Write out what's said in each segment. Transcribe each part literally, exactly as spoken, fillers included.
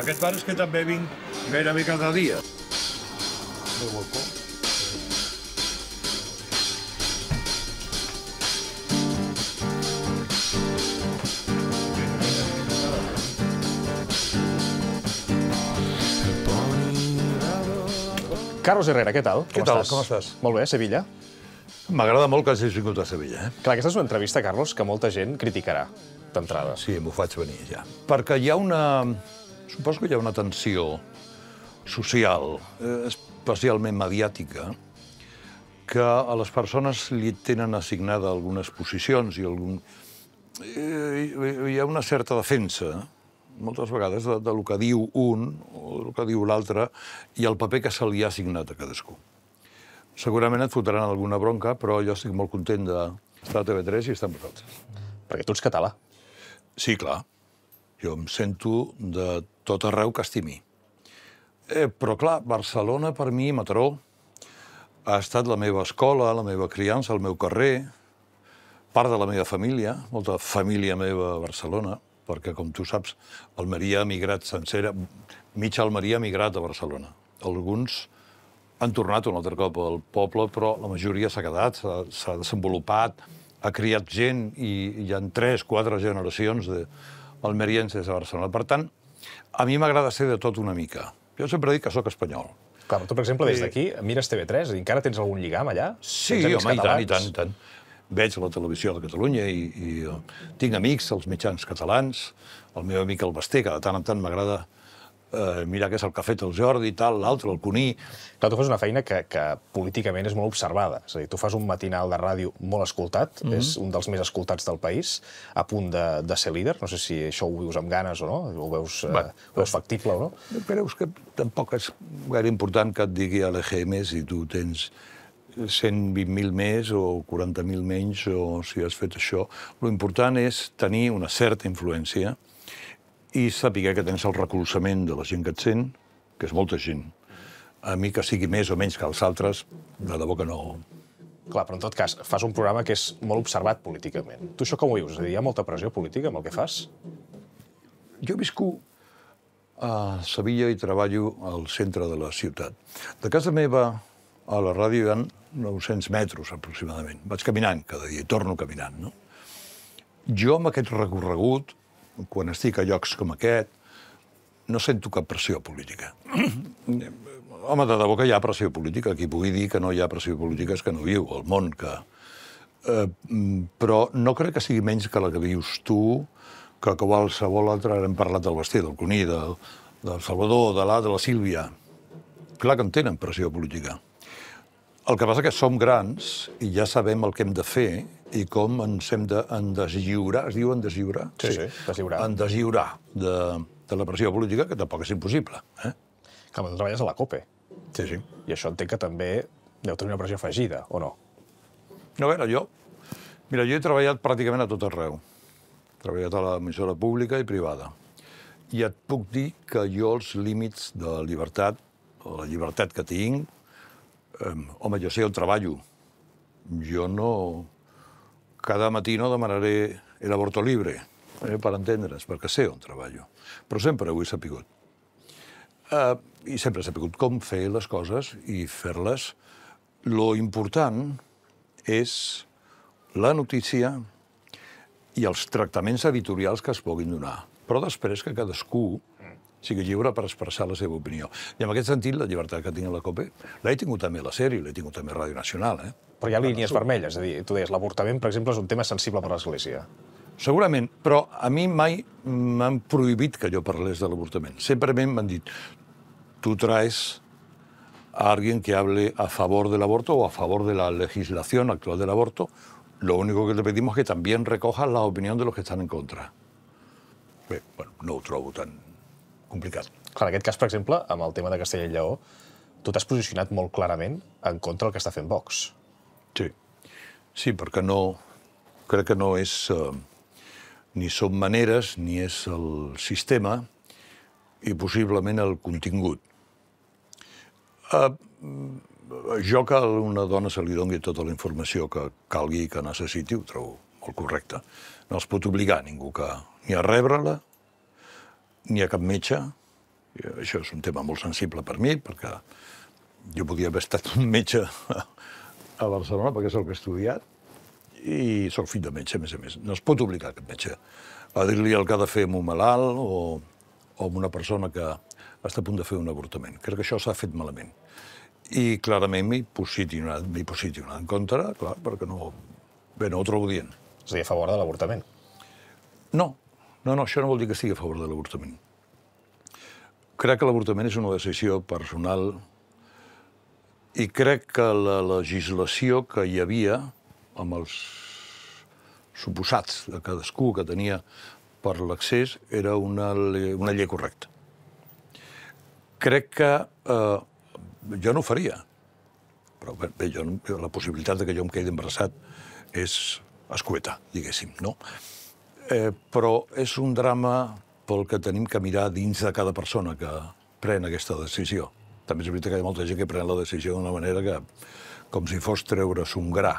Aquest bar és que també vinc gairebé cada dia. De volcó. Carlos Herrera, què tal? Què tal? Com estàs? Molt bé, Sevilla. M'agrada molt que hagis vingut a Sevilla. Clar, aquesta és una entrevista, Carlos, que molta gent criticarà d'entrada. Sí, m'ho faig venir ja. Perquè hi ha una... Suposo que hi ha una tensió social, especialment mediàtica, que a les persones li tenen assignada algunes posicions i algun... Hi ha una certa defensa moltes vegades del que diu un o del que diu l'altre i el paper que se li ha assignat a cadascú. Segurament et fotran alguna bronca, però jo estic molt content d'estar a T V tres i estar amb vosaltres. Perquè tu ets català. Sí, clar. Jo em sento de tot arreu que estimi. Però, clar, Barcelona per mi, Mataró, ha estat la meva escola, la meva criança, el meu carrer, part de la meva família, molta família meva a Barcelona, perquè, com tu saps, Almeria ha migrat sencera, mitja Almeria ha migrat a Barcelona. Alguns han tornat un altre cop al poble, però la majoria s'ha quedat, s'ha desenvolupat, ha criat gent i hi ha tres, quatre generacions d'almerienses a Barcelona. Per tant, a mi m'agrada ser de tot una mica. Jo sempre dic que sóc espanyol. Clar, tu, per exemple, des d'aquí mires T V tres, encara tens algun lligam allà? Sí, home, i tant, i tant, i tant. Veig la televisió de Catalunya i tinc amics, els mitjans catalans, el meu amic el Basté, que de tant en tant m'agrada mirar què és el que ha fet el Jordi, tal, l'altre, el Cuní... Clar, tu fas una feina que políticament és molt observada. És a dir, tu fas un matinal de ràdio molt escoltat, és un dels més escoltats del país, a punt de ser líder. No sé si això ho vius amb ganes o no, ho veus factible o no. Creus que tampoc és gaire important que et digui a l'E G M si tu tens cent vint mil més o quaranta mil menys, o si has fet això. L'important és tenir una certa influència i saber que tens el recolzament de la gent que et sent, que és molta gent. A mi que sigui més o menys que els altres, de debò que no... Clar, però en tot cas, fas un programa que és molt observat políticament. Tu això com ho vius? Hi ha molta pressió política amb el que fas? Jo visco a Sevilla i treballo al centre de la ciutat. De casa meva a la ràdio hi ha nou-cents metres, aproximadament. Vaig caminant cada dia, torno caminant, no? Jo, amb aquest recorregut, quan estic a llocs com aquest, no sento cap pressió política. Home, de debò que hi ha pressió política. Qui pugui dir que no hi ha pressió política és que no viu al món. Però no crec que sigui menys que la que vius tu, que qualsevol altre. Hem parlat del Basté, del Cuní, del Salvador, de l'A, de la Sílvia. Clar que en tenen pressió política. El que passa és que som grans i ja sabem el que hem de fer i com ens hem d'endeslliurar. Es diu endeslliurar? Sí, sí, deslliurar. Endeslliurar de la pressió política, que tampoc és impossible. Clar, tu treballes a la COPE. Sí, sí. I això entenc que també deu tenir una pressió afegida, o no? No, a veure, jo... Mira, jo he treballat pràcticament a tot arreu. He treballat a l'emissora pública i privada. I et puc dir que jo els límits de llibertat, la llibertat que tinc, home, jo sé on treballo. Jo no... Cada matí no demanaré el aborto libre, per entendre's, perquè sé on treballo. Però sempre ho he sapigut. I sempre he sapigut com fer les coses i fer-les. Lo important és la notícia i els tractaments editorials que es puguin donar. Però després que cadascú sigui lliure per expressar la seva opinió. I en aquest sentit, la llibertat que tinc a la COPE, l'he tingut també a la S E R i l'he tingut també a Ràdio Nacional. Però hi ha línies vermelles, és a dir, tu deies, l'avortament, per exemple, és un tema sensible per a l'Església. Segurament, però a mi mai m'han prohibit que jo parlés de l'avortament. Sempre m'han dit, tu traes a alguien que hable a favor del aborto o a favor de la legislación actual del aborto, lo único que te pedimos es que también recojas la opinión de los que están en contra. Bé, bueno, no ho trobo tan... complicat. Clar, en aquest cas, per exemple, amb el tema de Castella i Lleó, tu t'has posicionat molt clarament en contra del que està fent Vox. Sí. Sí, perquè no... Crec que no és... Ni són maneres, ni és el sistema i possiblement el contingut. Jo que a una dona se li doni tota la informació que calgui i que necessiti, ho trobo molt correcte. No els pot obligar ningú que... Ni a rebre-la, ni a cap metge, Això és un tema molt sensible per mi, perquè jo podria haver estat un metge a Barcelona, perquè és el que he estudiat, i soc fill de metge, a més a més. No es pot obligar aquest metge a dir-li el que ha de fer amb un malalt o amb una persona que està a punt de fer un avortament. Crec que això s'ha fet malament. I clarament m'hi posicionat en contra, clar, perquè no... Bé, no ho trobo dient. És a dir, a favor de l'avortament? No. No, no, això no vol dir que estigui a favor de l'avortament. Crec que l'avortament és una decisió personal i crec que la legislació que hi havia amb els suposats de cadascú que tenia per l'accés era una llei correcta. Crec que jo no ho faria, però bé, la possibilitat que jo em quedi embarassat és escueta, diguéssim, no? Però és un drama pel que tenim que mirar dins de cada persona que pren aquesta decisió. També és veritat que hi ha molta gent que pren la decisió d'una manera que, com si fos treure's un gra,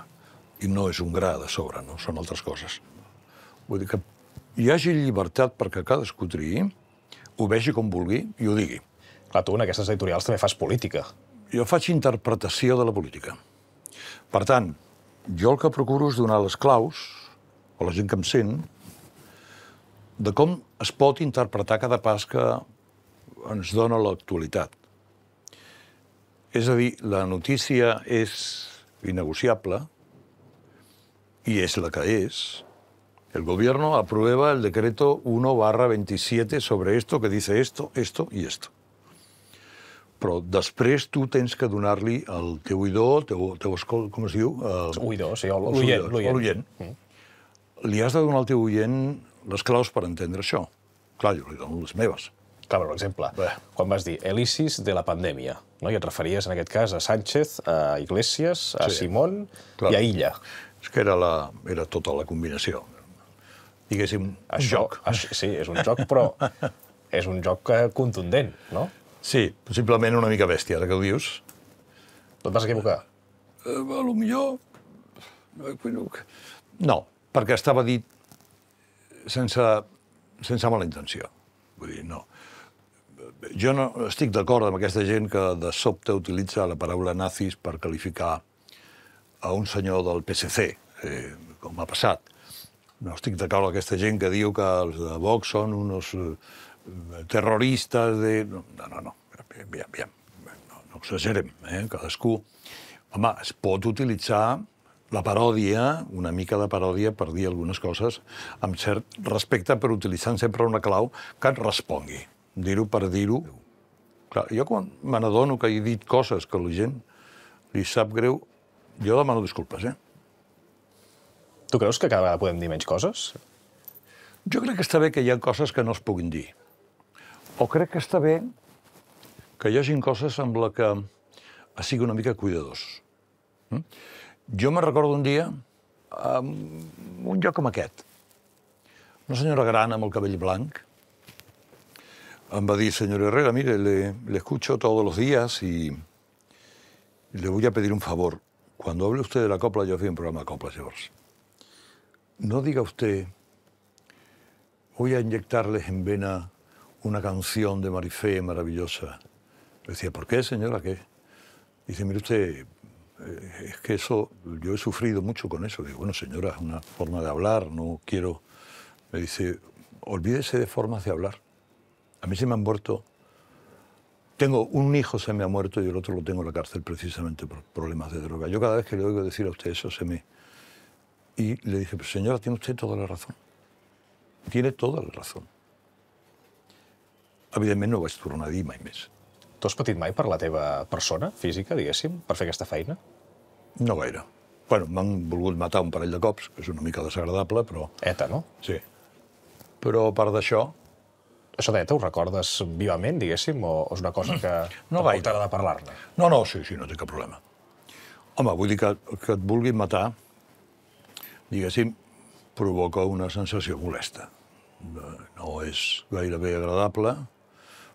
i no és un gra de sobre, no? Són altres coses. Vull dir que hi hagi llibertat perquè cadascú triï, ho vegi com vulgui i ho digui. Clar, tu en aquestes editorials també fas política. Jo faig interpretació de la política. Per tant, jo el que procuro és donar les claus, o la gent que em sent, de com es pot interpretar cada pas que ens dona l'actualitat. És a dir, la notícia és innegociable, y es la que es. El gobierno aprueba el decreto uno barra veintisiete sobre esto, que dice esto, esto y esto. Però després tu tens que donar-li al teu oïdor, com es diu? Oïdor, sí, l'oient. Li has de donar al teu oient les claus per entendre això. Clar, jo li dono les meves. Clar, per exemple, quan vas dir elisis de la pandèmia, i et referies en aquest cas a Sánchez, a Iglesias, a Simón i a Illa. És que era tota la combinació. Diguéssim, un joc. Sí, és un joc, però és un joc contundent, no? Sí, possiblement una mica bèstia, ara que ho dius. No et vas equivocar? A lo millor... No, perquè estava dit sense mala intenció. Vull dir, no. Jo no estic d'acord amb aquesta gent que de sobte utilitza la paraula nazis per qualificar a un senyor del P S C, com ha passat. No estic d'acord amb aquesta gent que diu que els de Vox són uns terroristes de... No, no, no, no exagerem, cadascú. Home, es pot utilitzar la paròdia, una mica de paròdia, per dir algunes coses amb cert respecte, però utilitzant sempre una clau que et respongui. Dir-ho per dir-ho. Jo quan me n'adono que he dit coses que la gent li sap greu, jo demano disculpes, eh? Tu creus que cada vegada podem dir menys coses? Jo crec que està bé que hi ha coses que no es puguin dir. O crec que està bé que hi hagi coses amb les que es sigui una mica cuidadors. Jo me'n recordo un dia en un lloc com aquest. Una senyora gran amb el cabell blanc em va dir, senyor Herrera, mire, le escucho todos los días y le voy a pedir un favor. Cuando hable usted de la copla, yo fui en programa de coplas, señores. No diga usted, voy a inyectarles en vena una canción de Marifé maravillosa. Le decía, ¿por qué, señora? ¿Qué? Dice, mire usted, es que eso, yo he sufrido mucho con eso. Digo, bueno, señora, es una forma de hablar, no quiero... Me dice, olvídese de formas de hablar. A mí se me han muerto... Tengo un hijo se me ha muerto y el otro lo tengo en la cárcel precisamente por problemas de droga. Yo cada vez que le oigo decir a usted eso se me... Y le dije, pero señora, tiene usted toda la razón. Tiene toda la razón. Evidentment no ho vaig tornar a dir mai més. Tu has patit mai per la teva persona física, diguéssim, per fer aquesta feina? No gaire. Bueno, m'han volgut matar un parell de cops, que és una mica desagradable, però... ETA, no? Sí. Però a part d'això... Això d'ETA ho recordes vivament, diguéssim, o és una cosa que tampoc t'agrada parlar-ne? No, no, sí, sí, no té cap problema. Home, vull dir que et vulguin matar, diguéssim, provoca una sensació molesta. No és gairebé agradable,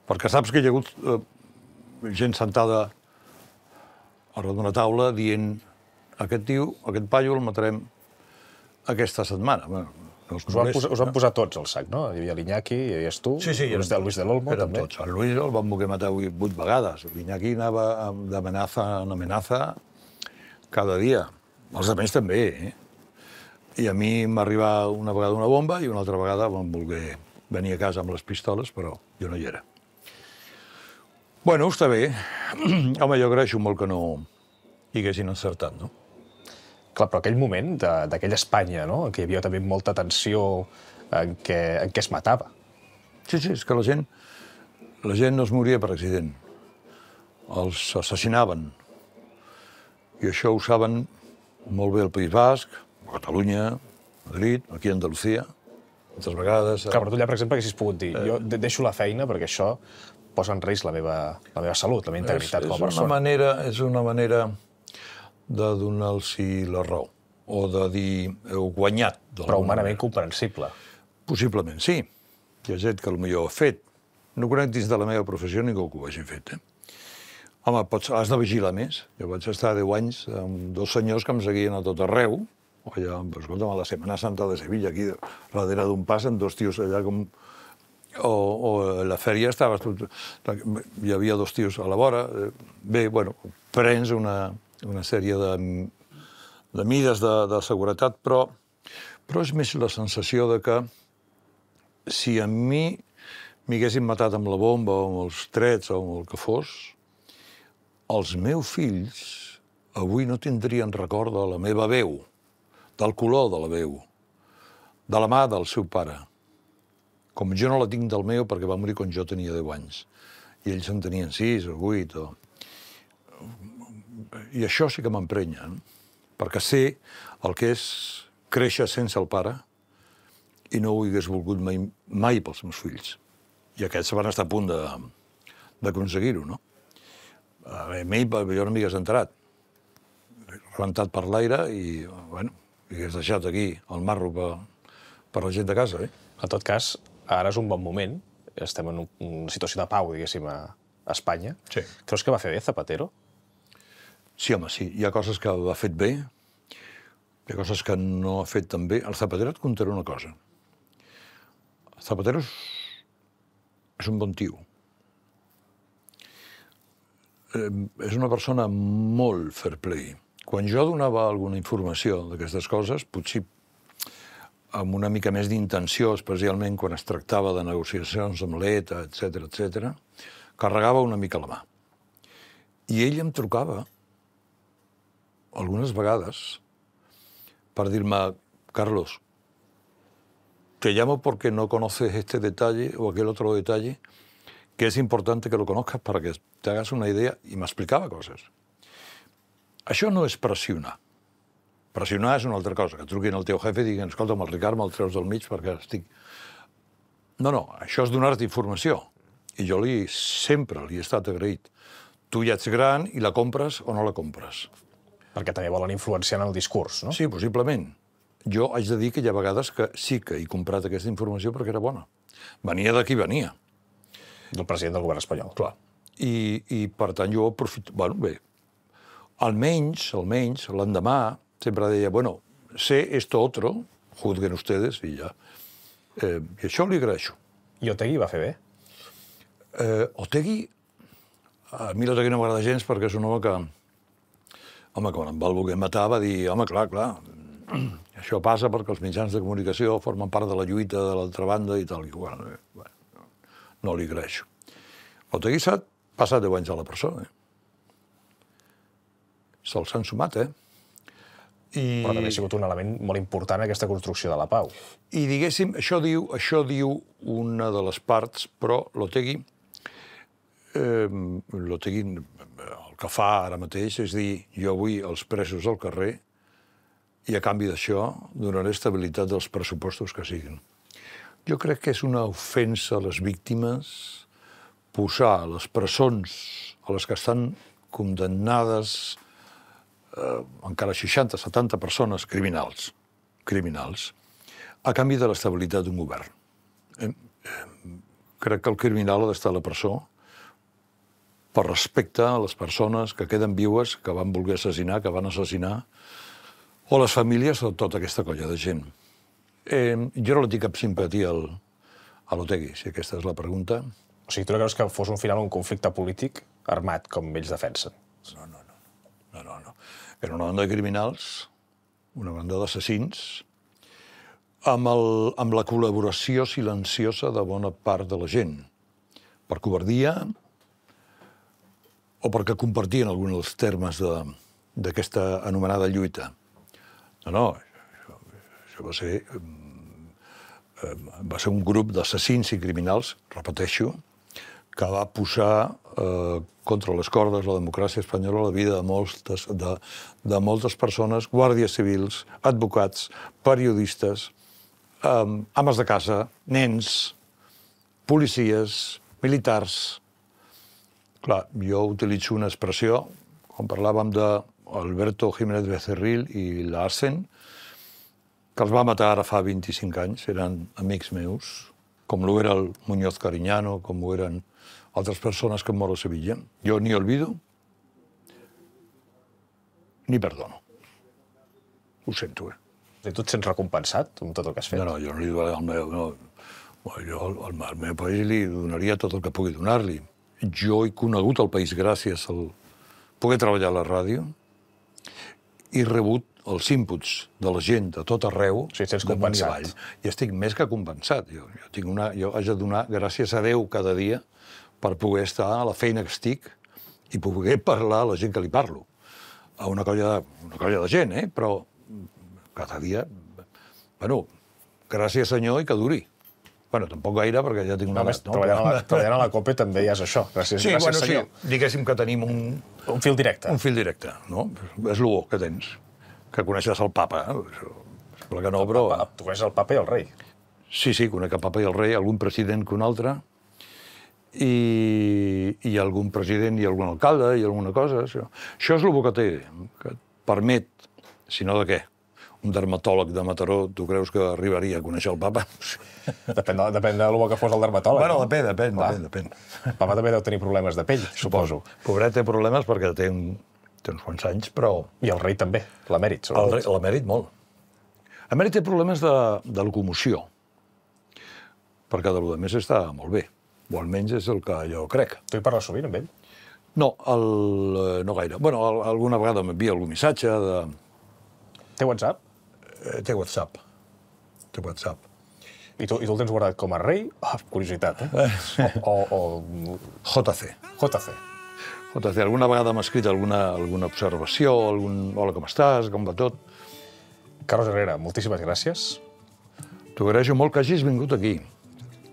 perquè saps que hi ha hagut gent sentada a darrere d'una taula dient aquest tio, aquest paio el matarem aquesta setmana. Us van posar tots al sac, no? Hi havia l'Iñaki, hi havies tu, el Lluís de l'Olmo també. El Lluís el van voler matar vuit vegades. L'Iñaki anava d'amenaça en amenaça cada dia. Els altres també, eh? I a mi em va arribar una vegada una bomba i una altra vegada van voler venir a casa amb les pistoles, però jo no hi era. Bueno, està bé. Home, jo agraeixo molt que no hi haguessin encertat, no? Clar, però aquell moment d'aquella Espanya, no?, en què hi havia també molta tensió en què es matava. Sí, sí, és que la gent... la gent no es moria per accident. Els assassinaven. I això ho saben molt bé al País Basc, a Catalunya, a Madrid, aquí a Andalusia, moltes vegades... Clar, però tu allà, per exemple, haguessis pogut dir jo deixo la feina perquè això posa en risc la meva salut, la meva integritat com a persona. És una manera de donar-los la raó, o de dir heu guanyat. Però humanament comprensible. Possiblement, sí. Hi ha gent que potser ho ha fet. No conec dins de la meva professió ningú que ho hagi fet. Home, has de vigilar més. Jo vaig estar deu anys amb dos senyors que em seguien a tot arreu. Allà, escolta'm, a la Setmana Santa de Sevilla, aquí darrere d'un pas, amb dos tios allà com... O a la fèria estaves... Hi havia dos tios a la vora. Bé, bueno, prens una... una sèrie de mides de seguretat, però és més la sensació que si a mi m'haguessin matat amb la bomba o amb els trets o amb el que fos, els meus fills avui no tindrien record de la meva veu, del color de la veu, de la mà del seu pare, com jo no la tinc del meu perquè va morir quan jo tenia deu anys, i ells en tenien sis o vuit o... I això sí que m'emprenya, perquè sé el que és créixer sense el pare i no ho hagués volgut mai pels meus fills. I aquests van estar a punt d'aconseguir-ho, no? A mi jo no m'hi hagués enterat. Rebentat per l'aire i, bueno, hagués deixat aquí el marro per la gent de casa, eh? En tot cas, ara és un bon moment. Estem en una situació de pau, diguéssim, a Espanya. Creus que va fer bé Zapatero? Sí, home, sí. Hi ha coses que ha fet bé, hi ha coses que no ha fet tan bé. El Zapatero et contaré una cosa. El Zapatero és un bon tio. És una persona molt fair play. Quan jo donava alguna informació d'aquestes coses, potser amb una mica més d'intenció, especialment quan es tractava de negociacions amb l'E T A, etcètera, etcètera, carregava una mica la mà. I ell em trucava algunes vegades, per dir-me, Carlos, te llamo porque no conoces este detalle o aquel otro detalle, que es importante que lo conozcas para que te hagas una idea, i m'explicava coses. Això no és pressionar. Pressionar és una altra cosa, que truquin al teu jefe i diguin, escolta'm, el Ricard me'l treus del mig perquè estic... No, no, això és donar-te informació. I jo sempre li he estat agraït. Tu ja ets gran i la compres o no la compres. Perquè també volen influenciar en el discurs, no? Sí, possiblement. Jo haig de dir que hi ha vegades que sí que he comprat aquesta informació perquè era bona. Venia de qui venia. Del president del govern espanyol. Clar. I, per tant, jo aprofito... Bueno, bé, almenys, almenys, l'endemà sempre deia, bueno, sé esto otro, juzguen ustedes, i ja. I això li agraeixo. I Otegi va fer bé? Otegi... A mi l'Otegi no m'agrada gens perquè és un home que... Home, quan em va voler matar va dir, home, clar, clar, això passa perquè els mitjans de comunicació formen part de la lluita de l'altra banda i tal, i bueno, no li agraeixo. Otegi s'ha passat deu anys a la persona. Se'ls han sumat, eh? Però també ha sigut un element molt important aquesta construcció de la pau. I diguéssim, això diu una de les parts, però l'Otegi, l'Otegi... El que fa ara mateix és dir, jo vull els presos al carrer i a canvi d'això donaré estabilitat dels pressupostos que siguin. Jo crec que és una ofensa a les víctimes posar a les presons, a les que estan condemnades encara seixanta setanta persones criminals, criminals, a canvi de l'estabilitat d'un govern. Crec que el criminal ha d'estar a la presó per respecte a les persones que queden vives, que van voler assassinar, que van assassinar, o les famílies o tota aquesta colla de gent. Jo no li tinc cap simpatia a l'Otegi, si aquesta és la pregunta. O sigui, tu no creus que fos un final un conflicte polític armat, com ells defensen? No, no, no. Era una banda de criminals, una banda d'assassins, amb la col·laboració silenciosa de bona part de la gent. Per covardia o perquè compartien alguns dels termes d'aquesta anomenada lluita. No, no, això va ser... va ser un grup d'assassins i criminals, repeteixo, que va posar contra les cordes la democràcia espanyola, la vida de moltes persones, guàrdies civils, advocats, periodistes, ames de casa, nens, policies, militars... Clar, jo utilitzo una expressió, quan parlàvem d'Alberto Jiménez Becerril i l'Arsen, que els va matar ara fa vint-i-cinc anys, eren amics meus, com ho era el Muñoz Cariñano, com ho eren altres persones que han mort a Sevilla. Jo ni olvido, ni perdono. Ho sento, eh? Tu et sents recompensat amb tot el que has fet? No, no, jo no li donaria el meu... Jo al meu país li donaria tot el que pugui donar-li. Jo he conegut el país gràcies a poder treballar a la ràdio i rebut els inputs de la gent de tot arreu... O sigui, ets compensat. I estic més que compensat. Jo haig de donar gràcies a Déu cada dia per poder estar a la feina que estic i poder parlar a la gent que li parlo. A una colla de gent, eh? Però cada dia... Bueno, gràcies, senyor, i que duri. Bueno, tampoc gaire, perquè ja tinc una edat, no? Treballant a la COPE també hi és això. Gràcies, senyor. Diguéssim que tenim un... Un fil directe. Un fil directe, no? És el bo que tens. Que coneixes el papa, sembla que no, però... Tu coneixes el papa i el rei. Sí, sí, conec el papa i el rei, algun president que un altre, i algun president i algun alcalde i alguna cosa. Això és el que té, que et permet, si no de què? Un dermatòleg de Mataró, tu creus que arribaria a conèixer el papa? Depèn del que fos el dermatòleg. Bueno, depèn, depèn, depèn. El papa també deu tenir problemes de pell, suposo. Pobret té problemes perquè té un... té uns quants anys, però... I el rei també, l'emèrit, sobretot. L'emèrit, molt. L'emèrit té problemes de locomoció, perquè de lo de més està molt bé, o almenys és el que jo crec. Tu hi parles sovint amb ell? No, no gaire. Bé, alguna vegada m'envia algun missatge de... Té WhatsApp? Té WhatsApp. Té WhatsApp. I tu el tens guardat com a rei? Curiositat, eh? O... jota ce. jota ce. Alguna vegada m'ha escrit alguna observació, algun hola, com estàs, com va tot. Carlos Herrera, moltíssimes gràcies. T'ho agraeixo molt que hagis vingut aquí,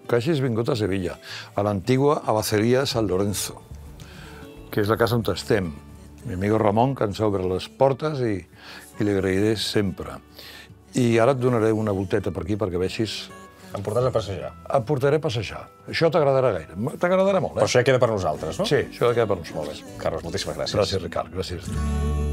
que hagis vingut a Sevilla, a l'antigua Abacería de San Lorenzo, que és la casa on estem. Mi amigo Ramón, que ens obre les portes i li agrairé sempre. I ara et donaré una volteta per aquí perquè vegis... Em portaràs a passejar? Em portaré a passejar. Això t'agradarà gaire. T'agradarà molt, eh? Però això ja queda per nosaltres, no? Sí, això ja queda per nosaltres. Carlos, moltíssimes gràcies. Gràcies, Ricard. Gràcies.